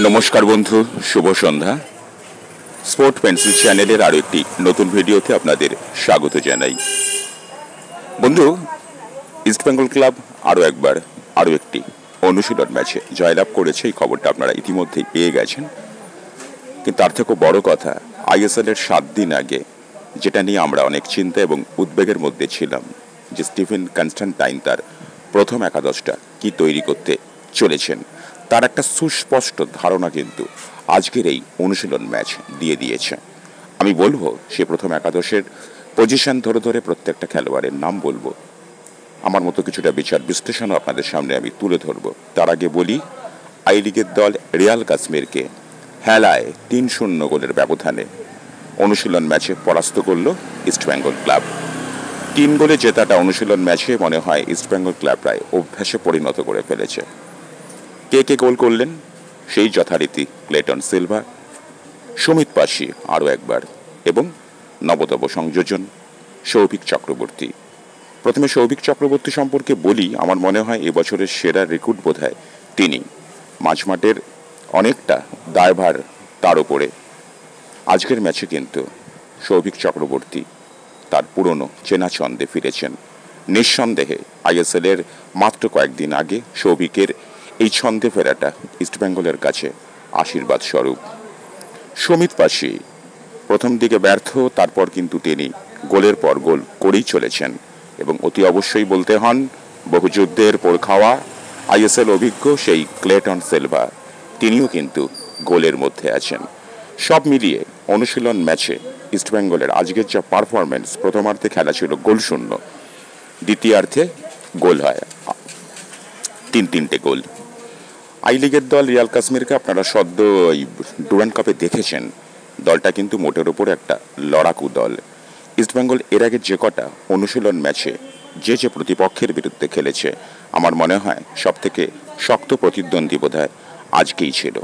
नमस्कार बंधु शुभ सन्ध्या स्पोर्ट पेंसिल चैनल और एक नतून भिडियोते आपनादेर स्वागत जानाई। बंधु इस्ट बेंगल क्लाब आरो एकबार आरो एकटी अनुशीलन मैचे जयलाभ करेছে। खबरটা আপনারা ইতিমধ্যে পেয়ে গেছেন। কিন্তু তার থেকেও বড় কথা আইএসএল এর 7 दिन आगे যেটা নিয়ে আমরা অনেক চিন্তা এবং উদ্বেগের মধ্যে ছিলাম যে স্টিফেন কনস্ট্যান্টাইন তার প্রথম একাদশটা কি তৈরি করতে চলেছেন তার একটা সুস্পষ্ট ধারণা কিন্তু আজকের এই অনুশীলন ম্যাচ দিয়ে দিয়েছে। আমি বলবো সে প্রথম একাদশের পজিশন ধরে ধরে প্রত্যেকটা খেলোয়াড়ের নাম বলবো, আমার মতো কিছুটা বিচার বিশ্লেষণ আপনাদের সামনে আমি তুলে ধরবো। তার আগে বলি আই লিগের দল রিয়াল কাশ্মীরকে হেলায় ৩-০ গোলের ব্যবধানে অনুশীলন ম্যাচে পরাস্ত করলো ইস্ট বেঙ্গল ক্লাব। ৩ গোলে জেতাটা অনুশীলন ম্যাচে মনে হয় ইস্ট বেঙ্গল ক্লাব প্রায় অভ্যাসে পরিণত করে ফেলেছে। কে গোল করলেন সেই যথারীতি ক্লেটন সিলভা, সুমিত পাশি আরও একবার এবং নবতব সংযোজন সৌভিক চক্রবর্তী। প্রথমে সৌভিক চক্রবর্তী সম্পর্কে বলি, আমার মনে হয় এবছরের সেরা রেকর্ড বোধহয় তিনি। মাঝমাঠের অনেকটা দায়ভার তার উপরে। আজকের ম্যাচে কিন্তু সৌভিক চক্রবর্তী তার পুরনো চেনা ছন্দে ফিরেছেন। নিঃসন্দেহে আইএসএলের মাত্র কয়েকদিন আগে সৌভিকের এই ছন্দে ফেরাটা ইস্টবেঙ্গলের কাছে আশীর্বাদ স্বরূপ। সুমিত পাশি প্রথম দিকে ব্যর্থ, তারপর কিন্তু তিনি গোলের পর গোল করেই চলেছেন এবং অতি অবশ্যই বলতে হন বহুযুদ্ধের পর খাওয়া আইএসএল অভিজ্ঞ সেই ক্লেটন সিলভা তিনিও কিন্তু গোলের মধ্যে আছেন। সব মিলিয়ে অনুশীলন ম্যাচে ইস্টবেঙ্গলের আজকের যা পারফরমেন্স, প্রথমার্ধে খেলা ছিল গোলশূন্য, দ্বিতীয়ার্ধে গোল হয়, 3-3 গোল। আই লিগের দল রিয়াল কাশ্মীরকে আপনারা সদ্য এই ডুরান্ড কাপে দেখেছেন। দলটা কিন্তু মোটের ওপর একটা লড়াকু দল। ইস্টবেঙ্গল এর আগে যে কটা অনুশীলন ম্যাচে যে যে প্রতিপক্ষের বিরুদ্ধে খেলেছে আমার মনে হয় সবথেকে শক্ত প্রতিদ্বন্দ্বী বোধহয় আজকেই ছিল।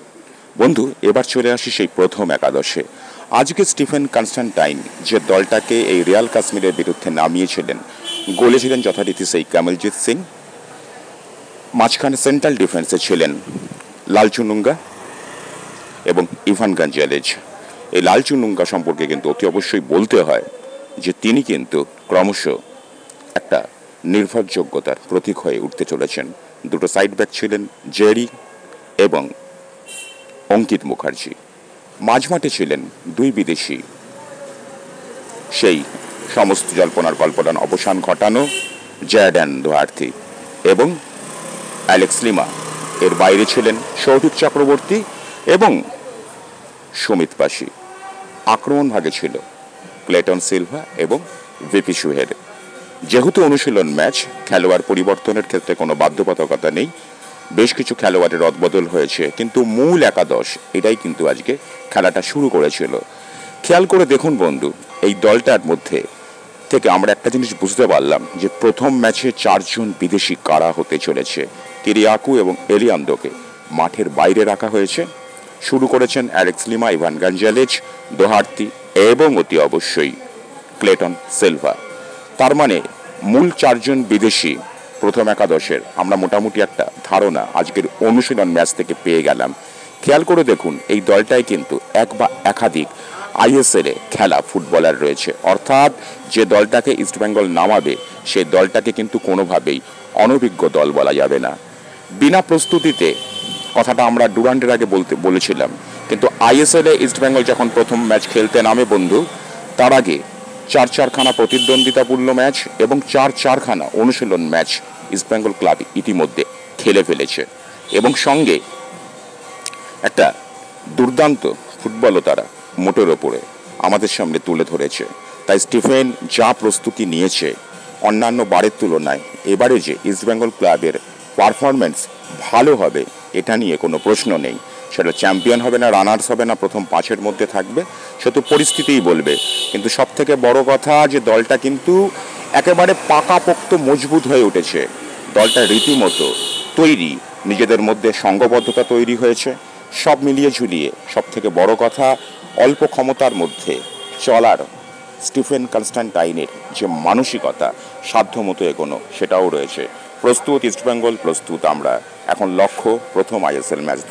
বন্ধু এবার চলে আসি সেই প্রথম একাদশে। আজকে স্টিফেন কনস্ট্যান্টাইন যে দলটাকে এই রিয়াল কাশ্মীরের বিরুদ্ধে নামিয়েছিলেন, গোলে ছিলেন যথারীতি সেই কামলজিৎ সিং, মাঝখানে সেন্ট্রাল ডিফেন্সে ছিলেন লাল চুনুঙ্গা এবং ইভান গঞ্জালেজ। এই লাল চুনুঙ্গা সম্পর্কে কিন্তু অতি অবশ্যই বলতে হয় যে তিনি কিন্তু ক্রমশ একটা নির্ভরযোগ্যতার প্রতীক হয়ে উঠতে চলেছেন। দুটো সাইড ব্যাক ছিলেন জেরি এবং অঙ্কিত মুখার্জি। মাঝমাঠে ছিলেন দুই বিদেশি, সেই সমস্ত জল্পনার অবসান ঘটানো জয়ডেন দোয়ার্থী এবং অ্যালেক্স লিমা। এর বাইরে ছিলেন সৌভিক চক্রবর্তী এবং সুমিত পাশি। আক্রমণ ভাগে ছিল ক্লেটন সিলভা এবং ভিপি সুহের। যেহেতু অনুশীলন ম্যাচ, খেলোয়াড় পরিবর্তনের ক্ষেত্রে কোনো বাধ্যবাধকতা নেই, বেশ কিছু খেলোয়াড়ের রদবদল হয়েছে, কিন্তু মূল একাদশ এটাই কিন্তু আজকে খেলাটা শুরু করেছিল। খেয়াল করে দেখুন বন্ধু, এই দলটার মধ্যে থেকে আমরা একটা জিনিস বুঝতে পারলাম যে প্রথম ম্যাচে 4 জন বিদেশি কারা হতে চলেছে। কিরিয়াকু এবং এলিয়ান্দোকে মাঠের বাইরে রাখা হয়েছে। শুরু করেছেন Alex Lima, Ivan Gonzalez, Doherty এবং অতি অবশ্যই ক্লেটন সিলভা। তার মানে মূল 4 জন বিদেশি প্রথম একাদশের আমরা মোটামুটি একটা ধারণা আজকের অনুশীলন ম্যাচ থেকে পেয়ে গেলাম। খেয়াল করে দেখুন এই দলটায় কিন্তু এক বা একাধিক আইএসএলে খেলা ফুটবলার রয়েছে, অর্থাৎ যে দলটাকে ইস্টবেঙ্গল নামাবে সেই দলটাকে কিন্তু কোনোভাবেই অনভিজ্ঞ দল বলা যাবে না। বিনা প্রস্তুতিতে কথাটা আমরা ডুরান্ডের আগে বলেছিলাম, কিন্তু আইএসএলে ইস্টবেঙ্গল যখন প্রথম ম্যাচ খেলতে নামে বন্ধু, তার আগে 4-4 খানা প্রতিদ্বন্দ্বিতাপূর্ণ ম্যাচ এবং 4-4 খানা অনুশীলন ম্যাচ ইস্টবেঙ্গল ক্লাব ইতিমধ্যে খেলে ফেলেছে এবং সঙ্গে একটা দুর্দান্ত ফুটবলও তারা মোটের ওপরে আমাদের সামনে তুলে ধরেছে। তাই স্টিফেন যা প্রস্তুতি নিয়েছে অন্যান্য বারের তুলনায় এবারে যে ইস্টবেঙ্গল ক্লাবের পারফরমেন্স ভালো হবে এটা নিয়ে কোনো প্রশ্ন নেই। সেটা চ্যাম্পিয়ন হবে না, রানার্স হবে না, প্রথম 5-এর মধ্যে থাকবে, সে তো পরিস্থিতিই বলবে। কিন্তু সবথেকে বড় কথা যে দলটা কিন্তু একেবারে পাকাপোক্ত মজবুত হয়ে উঠেছে, দলটা রীতিমতো তৈরি, নিজেদের মধ্যে সংঘবদ্ধতা তৈরি হয়েছে। সব মিলিয়ে ঝুলিয়ে সবথেকে বড় কথা অল্প ক্ষমতার মধ্যে চলার স্টিফেন কনস্ট্যান্টাইনের যে মানসিকতা সাধ্যমতো এগোনো সেটাও রয়েছে। প্রস্তুত ইস্টবেঙ্গল, প্রস্তুত আমরা। এখন লক্ষ্য প্রথম আইএসএল ম্যাচ।